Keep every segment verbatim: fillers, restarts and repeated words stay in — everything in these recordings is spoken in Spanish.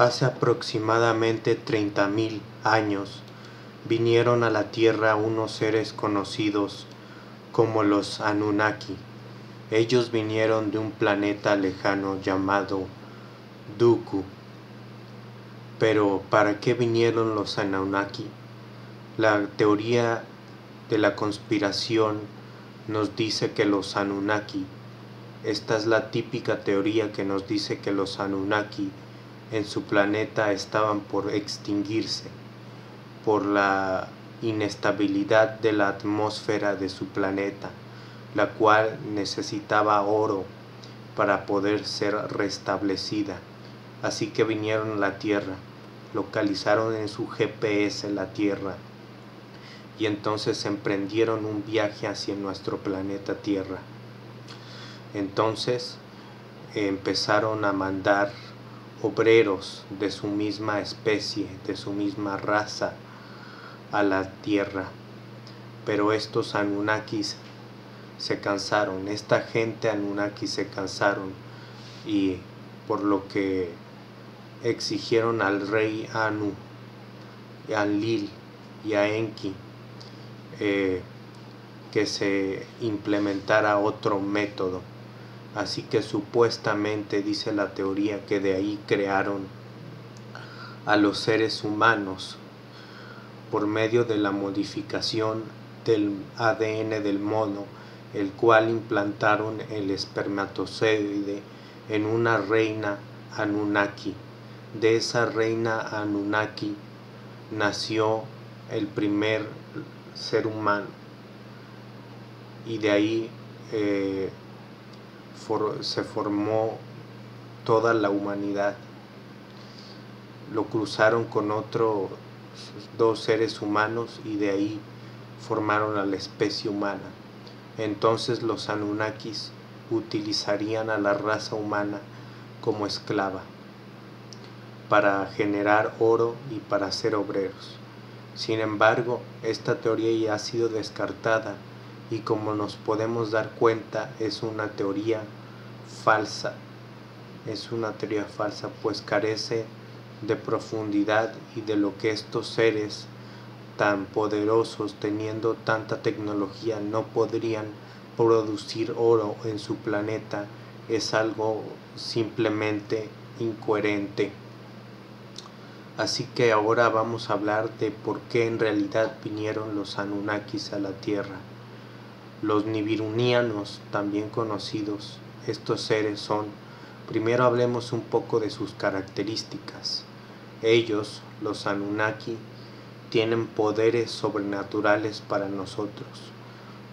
hace aproximadamente treinta mil años, vinieron a la Tierra unos seres conocidos como los Anunnaki. Ellos vinieron de un planeta lejano llamado Dooku. Pero, ¿para qué vinieron los Anunnaki? La teoría de la conspiración nos dice que los Anunnaki, esta es la típica teoría que nos dice que los Anunnaki en su planeta estaban por extinguirse por la inestabilidad de la atmósfera de su planeta, la cual necesitaba oro para poder ser restablecida. Así que vinieron a la Tierra, localizaron en su G P S la Tierra y entonces emprendieron un viaje hacia nuestro planeta Tierra. Entonces empezaron a mandar obreros de su misma especie, de su misma raza, a la Tierra. Pero estos Anunnakis se cansaron, esta gente Anunnaki se cansaron, y por lo que exigieron al rey Anu, a Enlil y a Enki eh, que se implementara otro método. Así que supuestamente dice la teoría que de ahí crearon a los seres humanos por medio de la modificación del A D N del mono, el cual implantaron el espermatozoide en una reina Anunnaki. De esa reina Anunnaki nació el primer ser humano, y de ahí eh, for, se formó toda la humanidad. Lo cruzaron con otros dos seres humanos y de ahí formaron a la especie humana. Entonces los Anunnakis utilizarían a la raza humana como esclava para generar oro y para ser obreros. Sin embargo, esta teoría ya ha sido descartada y, como nos podemos dar cuenta, es una teoría falsa. Es una teoría falsa pues carece de profundidad y de lo que estos seres tan poderosos, teniendo tanta tecnología, no podrían producir oro en su planeta, es algo simplemente incoherente. Así que ahora vamos a hablar de por qué en realidad vinieron los Anunnakis a la Tierra. Los Nibirunianos, también conocidos, estos seres son, primero hablemos un poco de sus características. Ellos, los Anunnaki, tienen poderes sobrenaturales para nosotros.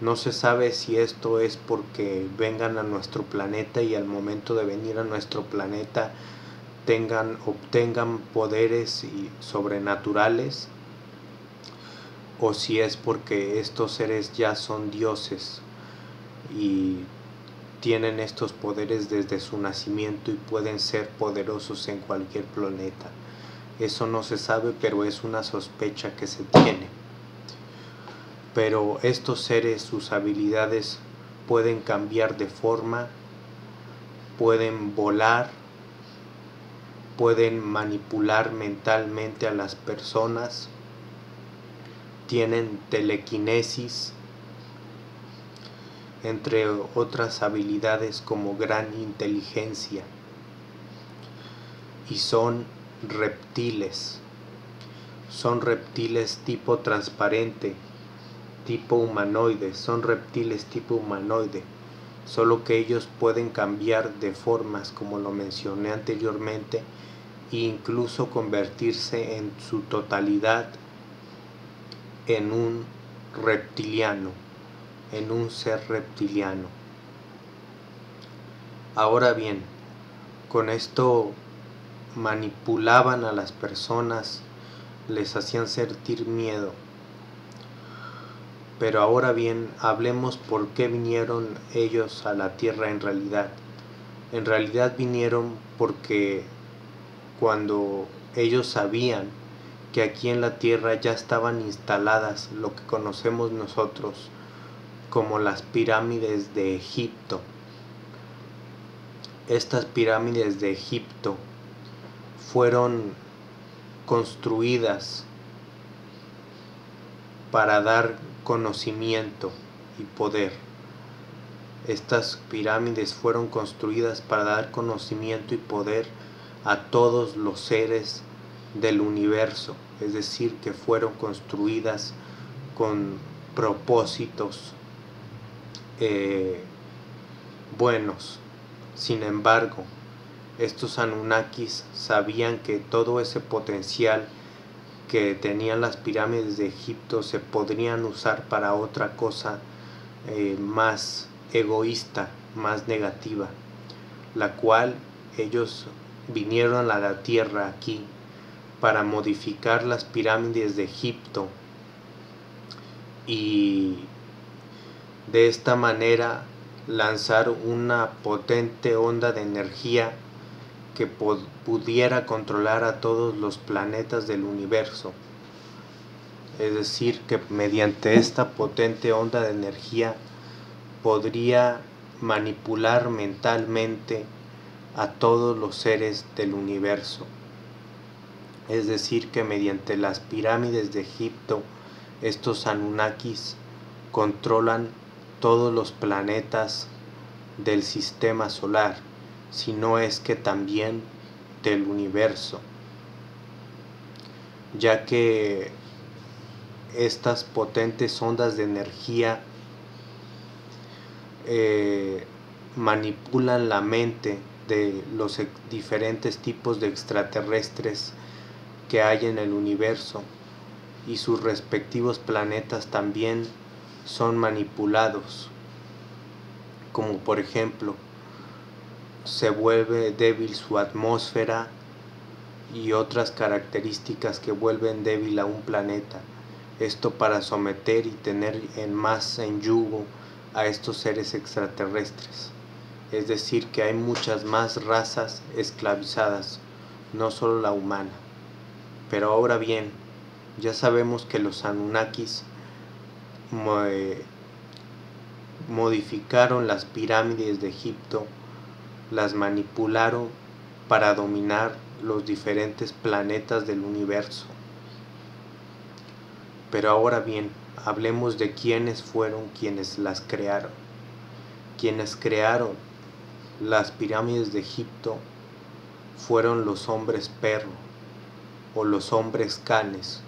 No se sabe si esto es porque vengan a nuestro planeta y al momento de venir a nuestro planeta tengan, obtengan poderes y sobrenaturales, o si es porque estos seres ya son dioses y tienen estos poderes desde su nacimiento y pueden ser poderosos en cualquier planeta. Eso no se sabe, pero es una sospecha que se tiene. Pero estos seres, sus habilidades, pueden cambiar de forma, pueden volar, pueden manipular mentalmente a las personas, tienen telequinesis, entre otras habilidades como gran inteligencia, y son reptiles. Son reptiles tipo transparente, tipo humanoide, son reptiles tipo humanoide, solo que ellos pueden cambiar de formas, como lo mencioné anteriormente, e incluso convertirse en su totalidad en un reptiliano, en un ser reptiliano. Ahora bien, con esto manipulaban a las personas, les hacían sentir miedo. Pero ahora bien, hablemos por qué vinieron ellos a la Tierra en realidad. En realidad vinieron porque cuando ellos sabían que aquí en la Tierra ya estaban instaladas lo que conocemos nosotros como las pirámides de Egipto. Estas pirámides de Egipto fueron construidas para dar conocimiento y poder. Estas pirámides fueron construidas para dar conocimiento y poder a todos los seres del universo, es decir, que fueron construidas con propósitos eh, buenos. Sin embargo, estos Anunnakis sabían que todo ese potencial que tenían las pirámides de Egipto se podrían usar para otra cosa eh, más egoísta, más negativa, la cual ellos vinieron a la tierra aquí para modificar las pirámides de Egipto, y de esta manera lanzar una potente onda de energía que pudiera controlar a todos los planetas del universo. Es decir, que mediante esta potente onda de energía podría manipular mentalmente a todos los seres del universo. Es decir, que mediante las pirámides de Egipto, estos Anunnakis controlan todos los planetas del sistema solar, si no es que también del universo, ya que estas potentes ondas de energía eh, manipulan la mente de los diferentes tipos de extraterrestres que hay en el universo, y sus respectivos planetas también son manipulados, como por ejemplo se vuelve débil su atmósfera y otras características que vuelven débil a un planeta. Esto para someter y tener en más en yugo a estos seres extraterrestres. Es decir, que hay muchas más razas esclavizadas, no solo la humana. Pero ahora bien, ya sabemos que los Anunnakis modificaron las pirámides de Egipto, las manipularon para dominar los diferentes planetas del universo. Pero ahora bien, hablemos de quiénes fueron quienes las crearon. Quienes crearon las pirámides de Egipto fueron los hombres perro o los hombres canes.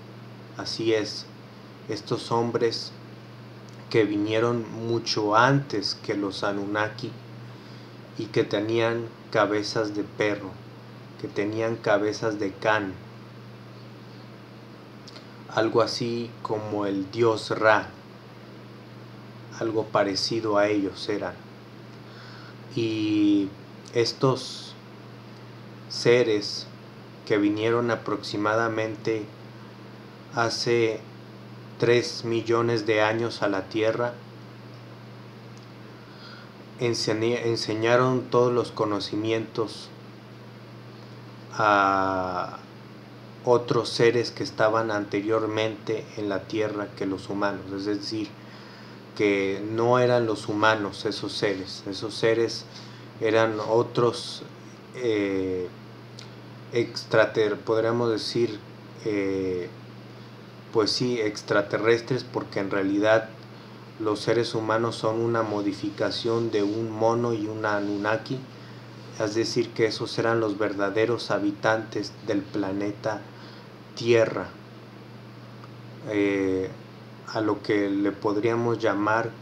Así es, estos hombres que vinieron mucho antes que los Anunnaki, y que tenían cabezas de perro, que tenían cabezas de can, algo así como el dios Ra, algo parecido a ellos eran. Y estos seres que vinieron aproximadamente hace tres millones de años a la Tierra, enseñaron todos los conocimientos a otros seres que estaban anteriormente en la tierra que los humanos. Es decir, que no eran los humanos esos seres. Esos seres eran otros eh, extraterrestres, podríamos decir, eh, pues sí, extraterrestres, porque en realidad los seres humanos son una modificación de un mono y una Anunnaki, es decir, que esos eran los verdaderos habitantes del planeta Tierra, eh, a lo que le podríamos llamar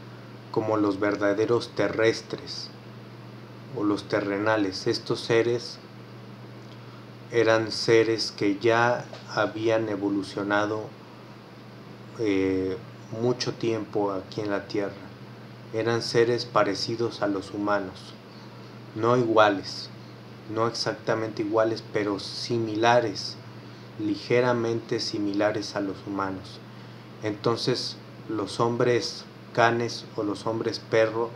como los verdaderos terrestres o los terrenales. Estos seres eran seres que ya habían evolucionado eh, mucho tiempo aquí en la tierra. Eran seres parecidos a los humanos, no iguales, no exactamente iguales, pero similares, ligeramente similares a los humanos. Entonces los hombres canes o los hombres perro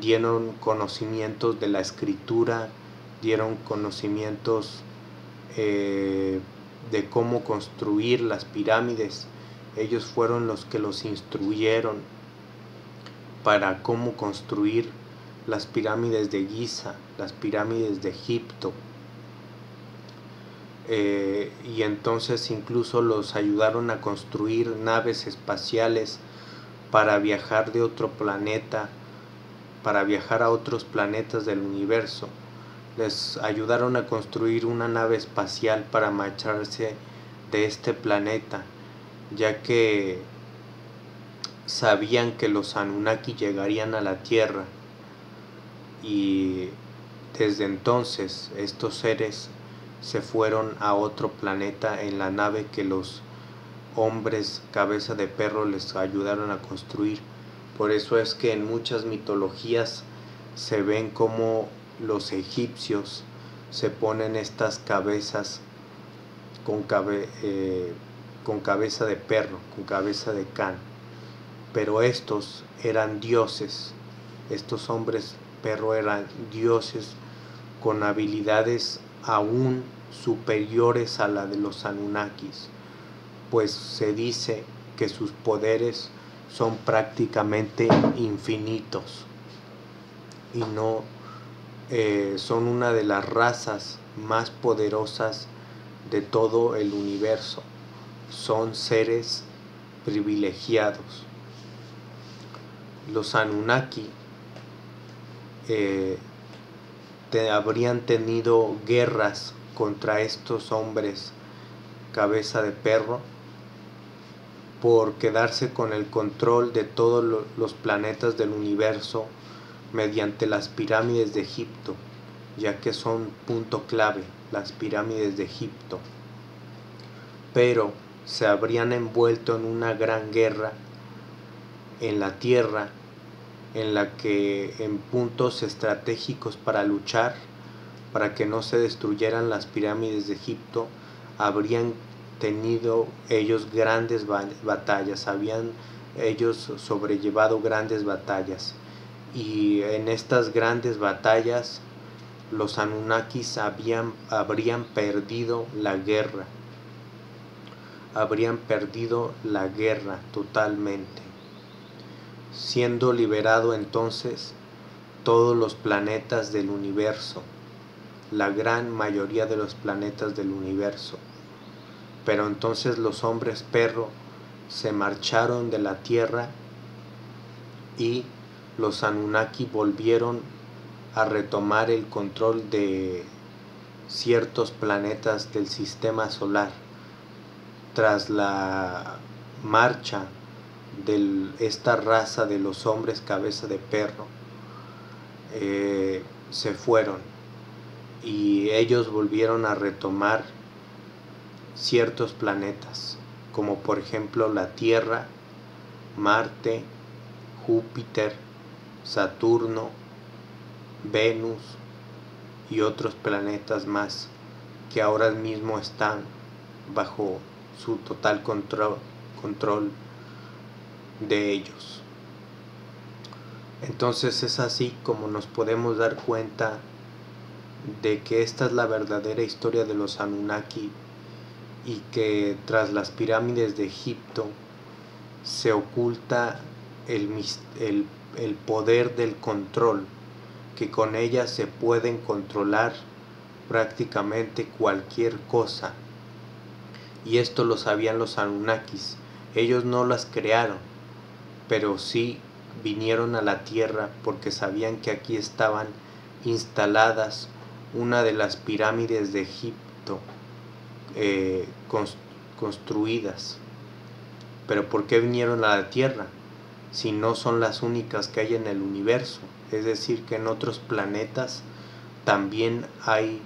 dieron conocimientos de la escritura, dieron conocimientos eh, de cómo construir las pirámides. Ellos fueron los que los instruyeron para cómo construir las pirámides de Giza, las pirámides de Egipto. eh, y entonces incluso los ayudaron a construir naves espaciales para viajar de otro planeta, para viajar a otros planetas del universo. Les ayudaron a construir una nave espacial para marcharse de este planeta, ya que sabían que los Anunnaki llegarían a la Tierra, y desde entonces estos seres se fueron a otro planeta en la nave que los hombres cabeza de perro les ayudaron a construir. Por eso es que en muchas mitologías se ven como los egipcios se ponen estas cabezas con, cabe, eh, con cabeza de perro, con cabeza de can. Pero estos eran dioses, estos hombres perro eran dioses con habilidades aún superiores a la de los Anunnakis, pues se dice que sus poderes son prácticamente infinitos y no eh, son una de las razas más poderosas de todo el universo. Son seres privilegiados. Los Anunnaki eh, te, habrían tenido guerras contra estos hombres cabeza de perro por quedarse con el control de todos los planetas del universo mediante las pirámides de Egipto, ya que son punto clave las pirámides de Egipto. Pero se habrían envuelto en una gran guerra en la Tierra, en la que en puntos estratégicos para luchar, para que no se destruyeran las pirámides de Egipto, habrían tenido ellos grandes batallas, habían ellos sobrellevado grandes batallas, y en estas grandes batallas los Anunnakis habían, habrían perdido la guerra, habrían perdido la guerra totalmente, siendo liberado entonces todos los planetas del universo, la gran mayoría de los planetas del universo. Pero entonces los hombres perro se marcharon de la Tierra y los Anunnaki volvieron a retomar el control de ciertos planetas del sistema solar. Tras la marcha de esta raza de los hombres cabeza de perro, eh, se fueron y ellos volvieron a retomar ciertos planetas, como por ejemplo la Tierra, Marte, Júpiter, Saturno, Venus y otros planetas más que ahora mismo están bajo su total control, control de ellos. Entonces es así como nos podemos dar cuenta de que esta es la verdadera historia de los Anunnaki, y que tras las pirámides de Egipto se oculta el, el, el poder del control, que con ellas se pueden controlar prácticamente cualquier cosa. Y esto lo sabían los Anunnakis, ellos no las crearon, pero sí vinieron a la Tierra porque sabían que aquí estaban instaladas una de las pirámides de Egipto. Eh, construidas. Pero ¿por qué vinieron a la Tierra si no son las únicas que hay en el universo? Es decir, que en otros planetas también hay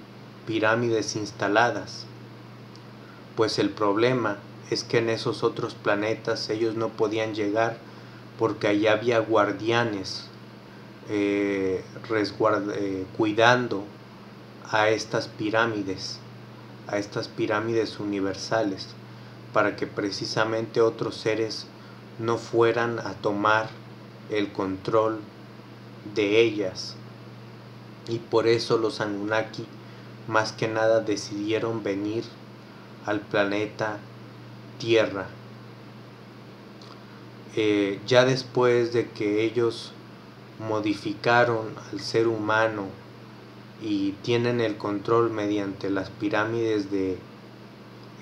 pirámides instaladas. Pues el problema es que en esos otros planetas ellos no podían llegar porque allá había guardianes eh, resguard- eh, cuidando a estas pirámides, a estas pirámides universales, para que precisamente otros seres no fueran a tomar el control de ellas. Y por eso los Anunnaki más que nada decidieron venir al planeta Tierra. Eh, ya después de que ellos modificaron al ser humano y tienen el control mediante las pirámides de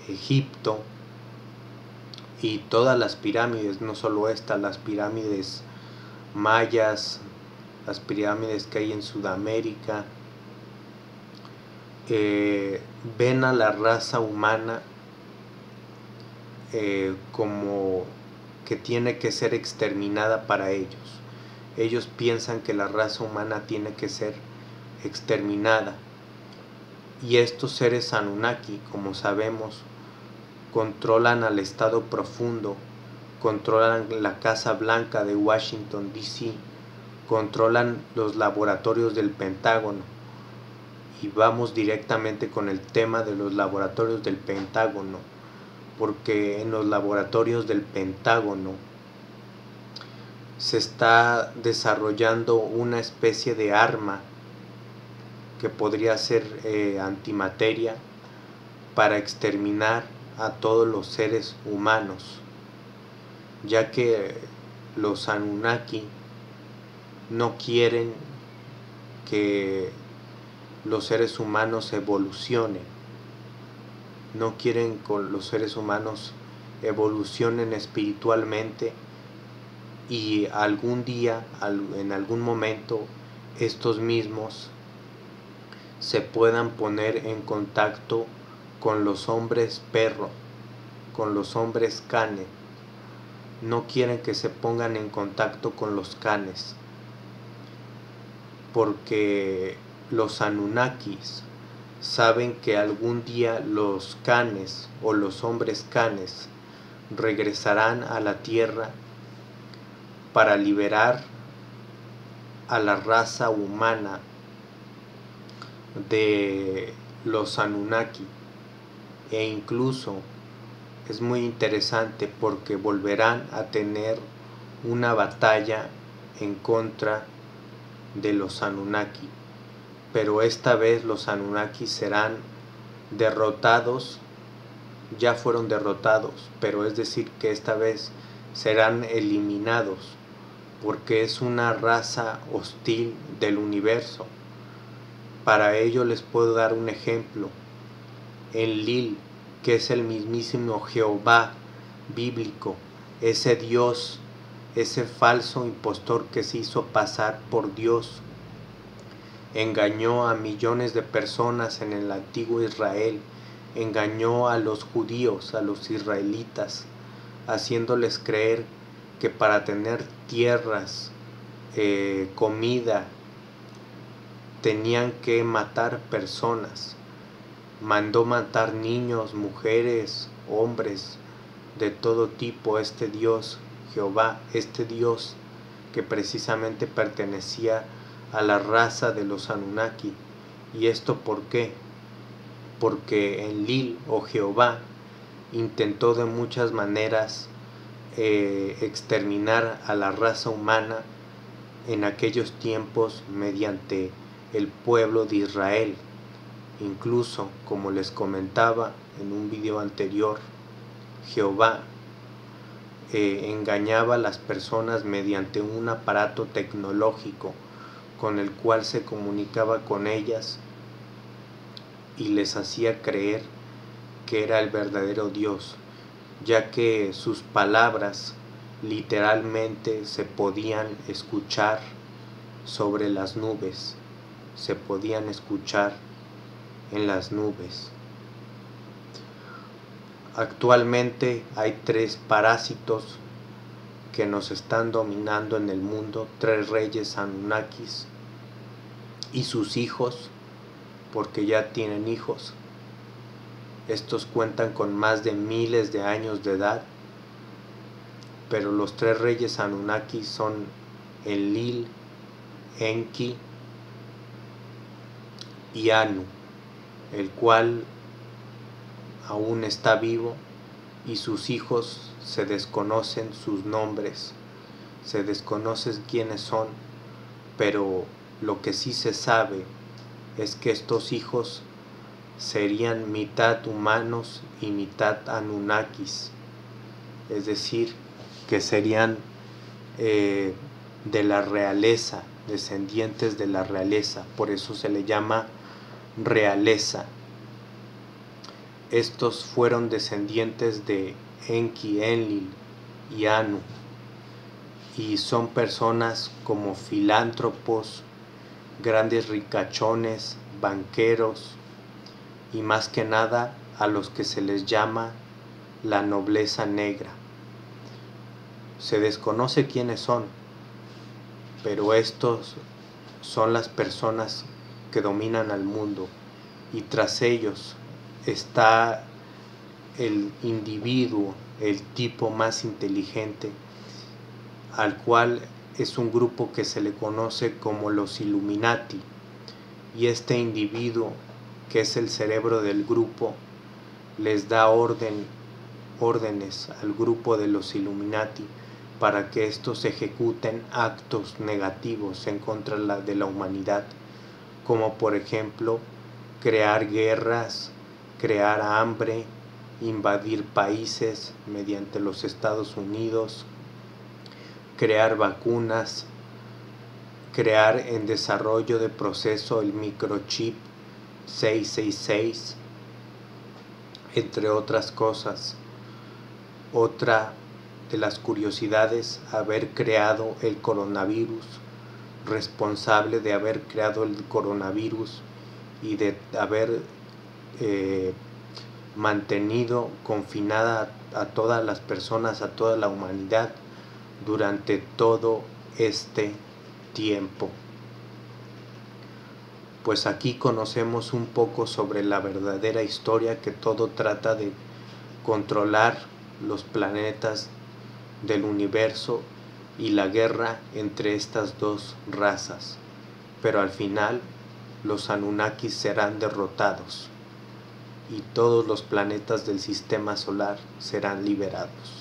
Egipto y todas las pirámides, no solo esta, las pirámides mayas, las pirámides que hay en Sudamérica. Eh, ven a la raza humana eh, como que tiene que ser exterminada para ellos. Ellos piensan que la raza humana tiene que ser exterminada. Y estos seres Anunnaki, como sabemos, controlan al estado profundo, controlan la Casa Blanca de Washington, D C, controlan los laboratorios del Pentágono. Y vamos directamente con el tema de los laboratorios del Pentágono, porque en los laboratorios del Pentágono se está desarrollando una especie de arma que podría ser eh, antimateria para exterminar a todos los seres humanos, ya que los Anunnaki no quieren que los seres humanos evolucionen, no quieren que los seres humanos evolucionen espiritualmente, y algún día, en algún momento, estos mismos se puedan poner en contacto con los hombres perro, con los hombres canes. No quieren que se pongan en contacto con los canes, porque los Anunnakis saben que algún día los canes o los hombres canes regresarán a la tierra para liberar a la raza humana de los Anunnaki. E incluso es muy interesante porque volverán a tener una batalla en contra de los Anunnaki, pero esta vez los Anunnaki serán derrotados. Ya fueron derrotados, pero es decir que esta vez serán eliminados, porque es una raza hostil del universo. Para ello les puedo dar un ejemplo. Enlil, que es el mismísimo Jehová bíblico, ese Dios, ese falso impostor que se hizo pasar por Dios, engañó a millones de personas en el antiguo Israel, engañó a los judíos, a los israelitas, haciéndoles creer que para tener tierras, eh, comida, tenían que matar personas. Mandó matar niños, mujeres, hombres, de todo tipo, este Dios Jehová, este Dios que precisamente pertenecía a la raza de los Anunnaki. ¿Y esto por qué? Porque Enlil o Jehová intentó de muchas maneras eh, exterminar a la raza humana en aquellos tiempos mediante el pueblo de Israel. Incluso, como les comentaba en un video anterior, Jehová eh, engañaba a las personas mediante un aparato tecnológico con el cual se comunicaba con ellas y les hacía creer que era el verdadero Dios, ya que sus palabras literalmente se podían escuchar sobre las nubes, se podían escuchar en las nubes. Actualmente hay tres parásitos que nos están dominando en el mundo, tres reyes Anunnakis y sus hijos, porque ya tienen hijos. Estos cuentan con más de miles de años de edad, pero los tres reyes Anunnakis son Enlil, Enki y Anu, el cual aún está vivo, y sus hijos se desconocen sus nombres, se desconocen quiénes son, pero lo que sí se sabe es que estos hijos serían mitad humanos y mitad Anunnakis, es decir, que serían eh, de la realeza, descendientes de la realeza, por eso se le llama realeza. Estos fueron descendientes de Enki, Enlil y Anu, y son personas como filántropos, grandes ricachones, banqueros, y más que nada a los que se les llama la nobleza negra. Se desconoce quiénes son, pero estos son las personas que dominan al mundo, y tras ellos está el individuo, el tipo más inteligente, al cual es un grupo que se le conoce como los Illuminati, y este individuo, que es el cerebro del grupo, les da orden, órdenes al grupo de los Illuminati para que estos ejecuten actos negativos en contra de la humanidad, como por ejemplo crear guerras, crear hambre, invadir países mediante los Estados Unidos, crear vacunas, crear en desarrollo de proceso el microchip seiscientos sesenta y seis, entre otras cosas. Otra de las curiosidades, haber creado el coronavirus, responsable de haber creado el coronavirus y de haber eh, mantenido confinada a todas las personas, a toda la humanidad durante todo este tiempo. Pues aquí conocemos un poco sobre la verdadera historia, que todo trata de controlar los planetas del universo y la guerra entre estas dos razas, pero al final los Anunnakis serán derrotados y todos los planetas del sistema solar serán liberados.